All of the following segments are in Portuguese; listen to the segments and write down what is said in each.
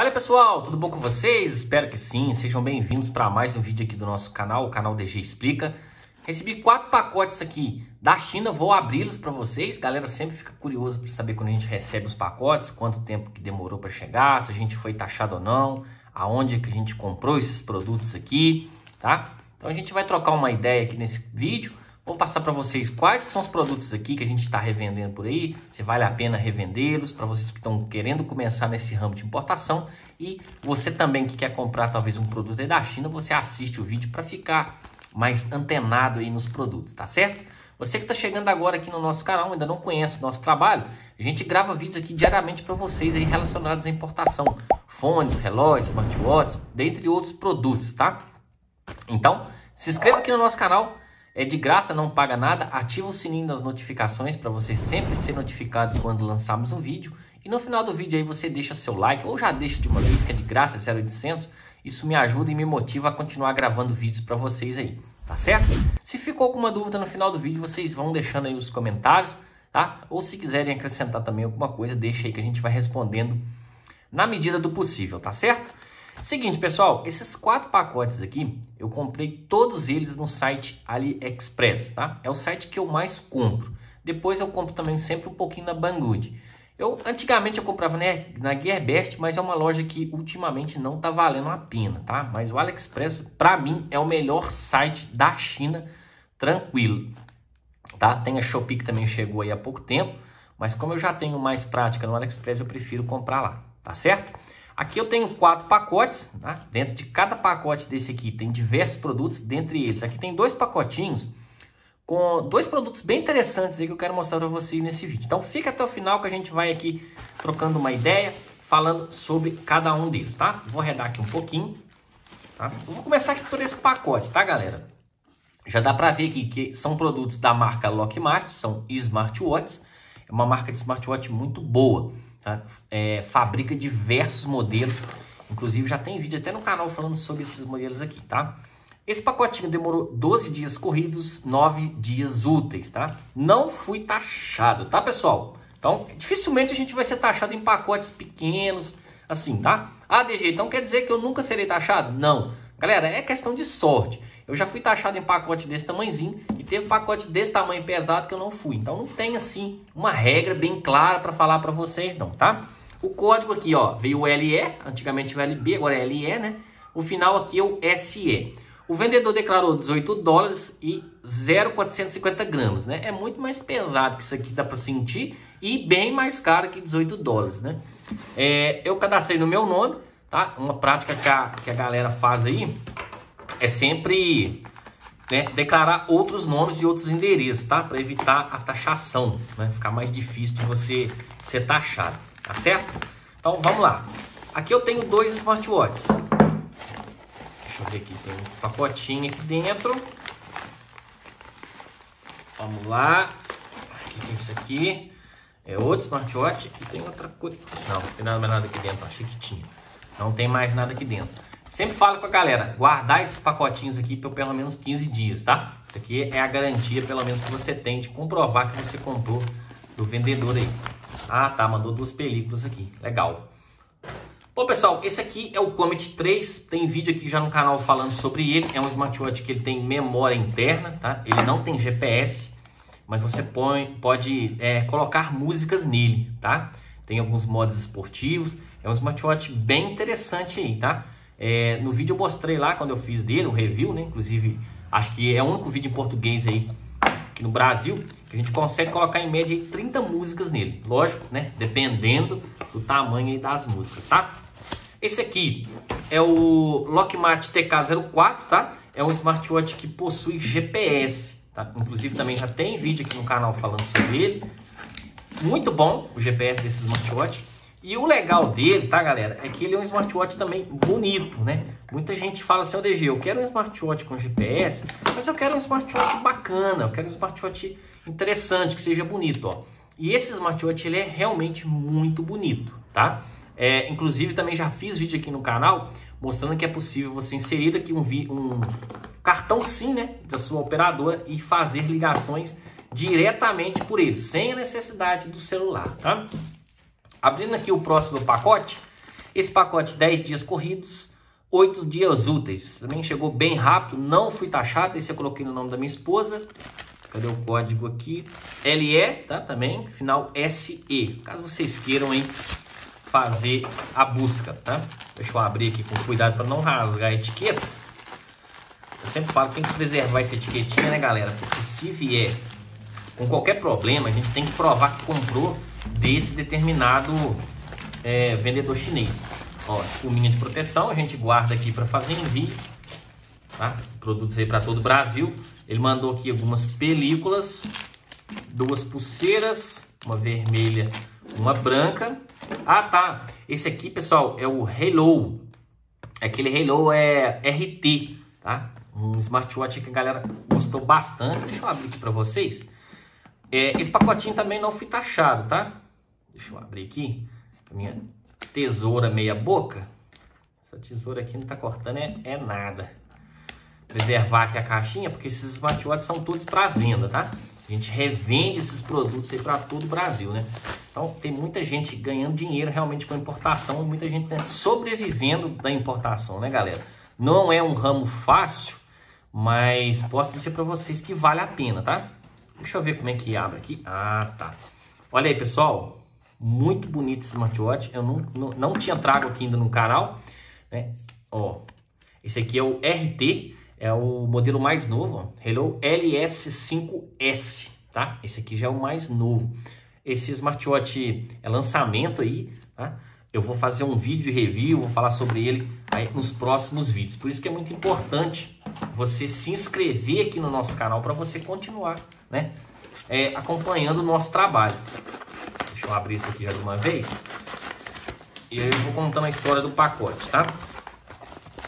Fala pessoal, tudo bom com vocês? Espero que sim, sejam bem-vindos para mais um vídeo aqui do nosso canal, o canal DG Explica. Recebi 4 pacotes aqui da China, vou abri-los para vocês. Galera sempre fica curioso para saber quando a gente recebe os pacotes, quanto tempo que demorou para chegar, se a gente foi taxado ou não, aonde é que a gente comprou esses produtos aqui, tá? Então a gente vai trocar uma ideia aqui nesse vídeo. Vou passar para vocês quais que são os produtos aqui que a gente está revendendo por aí, se vale a pena revendê-los, para vocês que estão querendo começar nesse ramo de importação, e você também que quer comprar talvez um produto aí da China, você assiste o vídeo para ficar mais antenado aí nos produtos, tá certo? Você que está chegando agora aqui no nosso canal, ainda não conhece o nosso trabalho, a gente grava vídeos aqui diariamente para vocês aí relacionados à importação, fones, relógios, smartwatches, dentre outros produtos, tá? Então, se inscreva aqui no nosso canal. É de graça, não paga nada, ativa o sininho das notificações para você sempre ser notificado quando lançarmos um vídeo. E no final do vídeo aí você deixa seu like, ou já deixa de uma vez, que é de graça, é 0800. Isso me ajuda e me motiva a continuar gravando vídeos para vocês aí, tá certo? Se ficou alguma dúvida no final do vídeo, vocês vão deixando aí nos comentários, tá? Ou se quiserem acrescentar também alguma coisa, deixa aí que a gente vai respondendo na medida do possível, tá certo? Seguinte, pessoal, esses 4 pacotes aqui, eu comprei todos eles no site AliExpress, tá? É o site que eu mais compro. Depois eu compro também sempre um pouquinho na Banggood. Antigamente eu comprava na Gearbest, mas é uma loja que ultimamente não tá valendo a pena, tá? Mas o AliExpress, pra mim, é o melhor site da China, tranquilo, tá? Tem a Shopee que também chegou aí há pouco tempo, mas como eu já tenho mais prática no AliExpress, eu prefiro comprar lá, tá certo? Aqui eu tenho 4 pacotes, tá? Dentro de cada pacote desse aqui tem diversos produtos, dentre eles. Aqui tem 2 pacotinhos com 2 produtos bem interessantes aí que eu quero mostrar para vocês nesse vídeo. Então fica até o final que a gente vai aqui trocando uma ideia, falando sobre cada um deles, tá? Vou arredar aqui um pouquinho, tá? Eu vou começar aqui por esse pacote, tá, galera? Já dá para ver aqui que são produtos da marca Lockmart, são smartwatches. É uma marca de smartwatch muito boa. Tá? Fabrica diversos modelos, inclusive já tem vídeo até no canal falando sobre esses modelos aqui, tá? Esse pacotinho demorou 12 dias corridos, 9 dias úteis, tá? Não fui taxado, tá, pessoal? Então, dificilmente a gente vai ser taxado em pacotes pequenos, assim, tá? Ah, DG, então quer dizer que eu nunca serei taxado? Não. Galera, é questão de sorte. Eu já fui taxado em pacote desse tamanhozinho e teve pacote desse tamanho pesado que eu não fui. Então não tem assim uma regra bem clara para falar para vocês não, tá? O código aqui, ó, veio o LE, antigamente o LB, agora é LE, né? O final aqui é o SE. O vendedor declarou 18 dólares e 0,450 gramas, né? É muito mais pesado que isso aqui, dá para sentir, e bem mais caro que 18 dólares, né? Eu cadastrei no meu nome, tá? Uma prática que a galera faz aí é sempre, né, declarar outros nomes e outros endereços, tá? Para evitar a taxação, né? Ficar mais difícil de você ser taxado, tá certo? Então vamos lá. Aqui eu tenho 2 smartwatches. Deixa eu ver aqui, tem um pacotinho aqui dentro. Vamos lá. Aqui tem isso aqui. É outro smartwatch. E tem outra coisa. Não tem nada mais nada aqui dentro. Achei que tinha. Não tem mais nada aqui dentro. Sempre falo com a galera, guardar esses pacotinhos aqui por pelo menos 15 dias, tá? Isso aqui é a garantia, pelo menos, que você tem de comprovar que você comprou do vendedor aí. Ah, tá, mandou 2 películas aqui, legal. Bom, pessoal, esse aqui é o Comet 3, tem vídeo aqui já no canal falando sobre ele. É um smartwatch que ele tem memória interna, tá? Ele não tem GPS, mas você pode colocar músicas nele, tá? Tem alguns modos esportivos, é um smartwatch bem interessante aí, tá? No vídeo eu mostrei lá, quando eu fiz dele, um review, né? Inclusive, acho que é o único vídeo em português aí, aqui no Brasil, que a gente consegue colocar em média 30 músicas nele. Lógico, né? Dependendo do tamanho aí das músicas, tá? Esse aqui é o Lokmat TK04, tá? É um smartwatch que possui GPS, tá? Inclusive, também já tem vídeo aqui no canal falando sobre ele. Muito bom o GPS desse smartwatch. E o legal dele, tá, galera, é que ele é um smartwatch também bonito, né? Muita gente fala assim, ô DG, eu quero um smartwatch com GPS, mas eu quero um smartwatch bacana, eu quero um smartwatch interessante, que seja bonito, ó. E esse smartwatch, ele é realmente muito bonito, tá? Inclusive, também já fiz vídeo aqui no canal mostrando que é possível você inserir aqui um cartão SIM, né, da sua operadora e fazer ligações diretamente por ele, sem a necessidade do celular, tá? Abrindo aqui o próximo pacote, Esse pacote 10 dias corridos, 8 dias úteis. Também chegou bem rápido, não fui taxado. Esse eu coloquei no nome da minha esposa. Cadê o código aqui? LE, tá? Também, final SE. Caso vocês queiram, hein, fazer a busca, tá? Deixa eu abrir aqui com cuidado para não rasgar a etiqueta. Eu sempre falo que tem que preservar essa etiquetinha, né, galera? Porque se vier com qualquer problema, a gente tem que provar que comprou desse determinado vendedor chinês. Ó, espuminha de proteção, a gente guarda aqui para fazer envio, tá? Produtos aí para todo o Brasil. Ele mandou aqui algumas películas, duas pulseiras, uma vermelha, uma branca. Ah, tá. Esse aqui, pessoal, é o Haylou. Aquele Haylou é RT, tá? Um smartwatch que a galera gostou bastante. Deixa eu abrir aqui para vocês. Esse pacotinho também não foi taxado, tá? Deixa eu abrir aqui. Minha tesoura meia boca. Essa tesoura aqui não tá cortando é nada. Preservar aqui a caixinha, porque esses smartwatches são todos para venda, tá? A gente revende esses produtos aí para todo o Brasil, né? Então tem muita gente ganhando dinheiro realmente com a importação, muita gente, né, sobrevivendo da importação, né, galera? Não é um ramo fácil, mas posso dizer para vocês que vale a pena, tá? Deixa eu ver como é que abre aqui. Ah, tá. Olha aí, pessoal, muito bonito esse smartwatch. Eu não tinha trago aqui ainda no canal, né? Ó, esse aqui é o RT. É o modelo mais novo, ó, Haylou LS05S, tá? Esse aqui já é o mais novo. Esse smartwatch é lançamento aí, tá? Eu vou fazer um vídeo de review, vou falar sobre ele aí nos próximos vídeos. Por isso que é muito importante você se inscrever aqui no nosso canal para você continuar, né, acompanhando o nosso trabalho. Deixa eu abrir isso aqui já de uma vez. E aí eu vou contando a história do pacote, tá?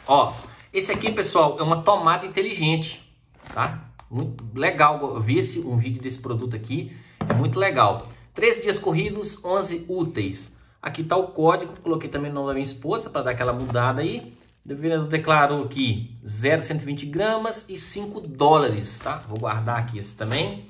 Ó, esse aqui, pessoal, é uma tomada inteligente, tá? Muito legal. Eu vi um vídeo desse produto aqui, é muito legal. 13 dias corridos, 11 úteis. Aqui tá o código, coloquei também o nome da minha esposa para dar aquela mudada aí. O vendedor declarou aqui 0,120 gramas e $5, tá? Vou guardar aqui esse também.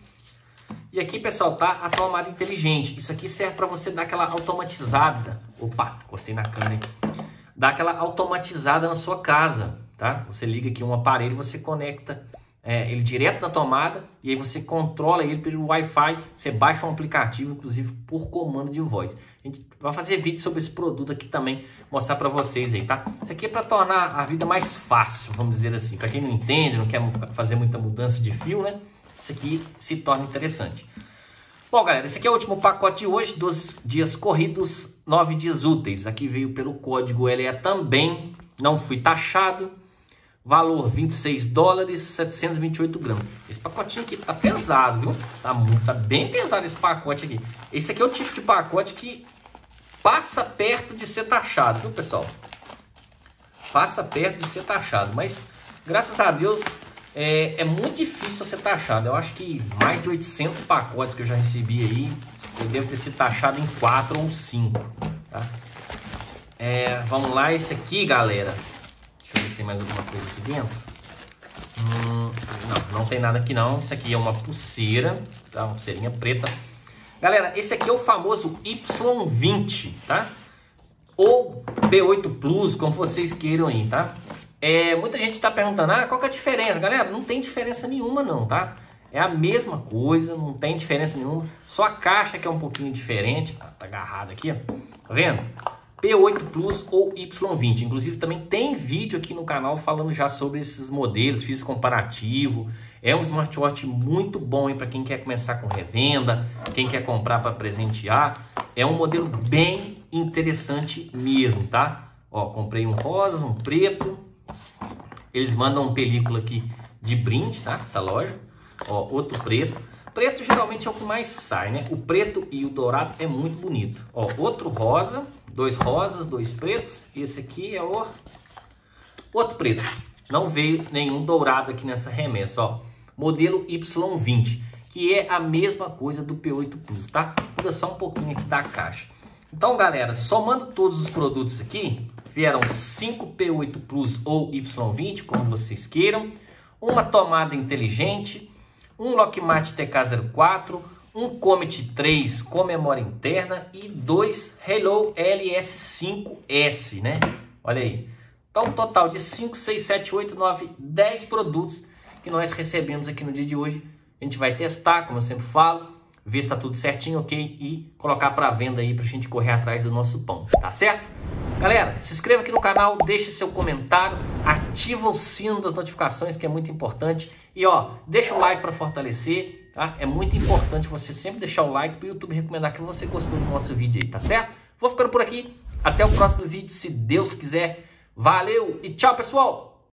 E aqui, pessoal, tá a tomada inteligente. Isso aqui serve para você dar aquela automatizada. Opa, encostei na câmera aqui. Dá aquela automatizada na sua casa. Tá? Você liga aqui um aparelho, você conecta ele direto na tomada e aí você controla ele pelo Wi-Fi. Você baixa um aplicativo, inclusive por comando de voz. A gente vai fazer vídeo sobre esse produto aqui também, mostrar para vocês aí, tá? Isso aqui é para tornar a vida mais fácil, vamos dizer assim. Para quem não entende, não quer fazer muita mudança de fio, né? Isso aqui se torna interessante. Bom, galera, esse aqui é o último pacote de hoje, 12 dias corridos, 9 dias úteis. Aqui veio pelo código LE também, não fui taxado. Valor $26, 728 gramas. Esse pacotinho aqui tá pesado, viu? Tá bem pesado esse pacote aqui. Esse aqui é o tipo de pacote que passa perto de ser taxado, viu, pessoal? Passa perto de ser taxado. Mas, graças a Deus, é muito difícil ser taxado. Eu acho que mais de 800 pacotes que eu já recebi aí, eu devo ter sido taxado em 4 ou 5. Tá? Vamos lá, esse aqui, galera. Tem mais alguma coisa aqui dentro? Não tem nada aqui não. Isso aqui é uma pulseira, tá? Uma pulseirinha preta. Galera, esse aqui é o famoso Y20, tá? Ou B8 Plus, como vocês queiram aí, tá? Muita gente tá perguntando, qual que é a diferença? Galera, não tem diferença nenhuma não, tá? É a mesma coisa, não tem diferença nenhuma. Só a caixa que é um pouquinho diferente. Tá agarrado aqui, ó. Tá vendo? P8 Plus ou Y20. Inclusive também tem vídeo aqui no canal falando já sobre esses modelos, fiz comparativo. É um smartwatch muito bom para quem quer começar com revenda, quem quer comprar para presentear. É um modelo bem interessante mesmo, tá? Ó, comprei um rosa, um preto. Eles mandam película aqui de brinde, tá? Essa loja. Ó, outro preto. Preto geralmente é o que mais sai, né? O preto e o dourado é muito bonito. Ó, outro rosa. 2 rosas, 2 pretos. E esse aqui é o outro preto. Não veio nenhum dourado aqui nessa remessa, ó. Modelo Y20, que é a mesma coisa do P8 Plus, tá? Muda só um pouquinho aqui da caixa. Então, galera, somando todos os produtos aqui, vieram 5 P8 Plus ou Y20, como vocês queiram. Uma tomada inteligente, um Lokmat TK04, um Comet 3 com memória interna e dois Haylou LS05S, né? Olha aí. Então, um total de 5, 6, 7, 8, 9, 10 produtos que nós recebemos aqui no dia de hoje. A gente vai testar, como eu sempre falo, ver se está tudo certinho, ok? E colocar para venda aí para a gente correr atrás do nosso pão, tá certo? Galera, se inscreva aqui no canal, deixe seu comentário, ativa o sino das notificações, que é muito importante. E ó, deixa o like para fortalecer, tá? É muito importante você sempre deixar o like para o YouTube recomendar que você gostou do nosso vídeo aí, tá certo? Vou ficando por aqui, até o próximo vídeo, se Deus quiser. Valeu e tchau, pessoal!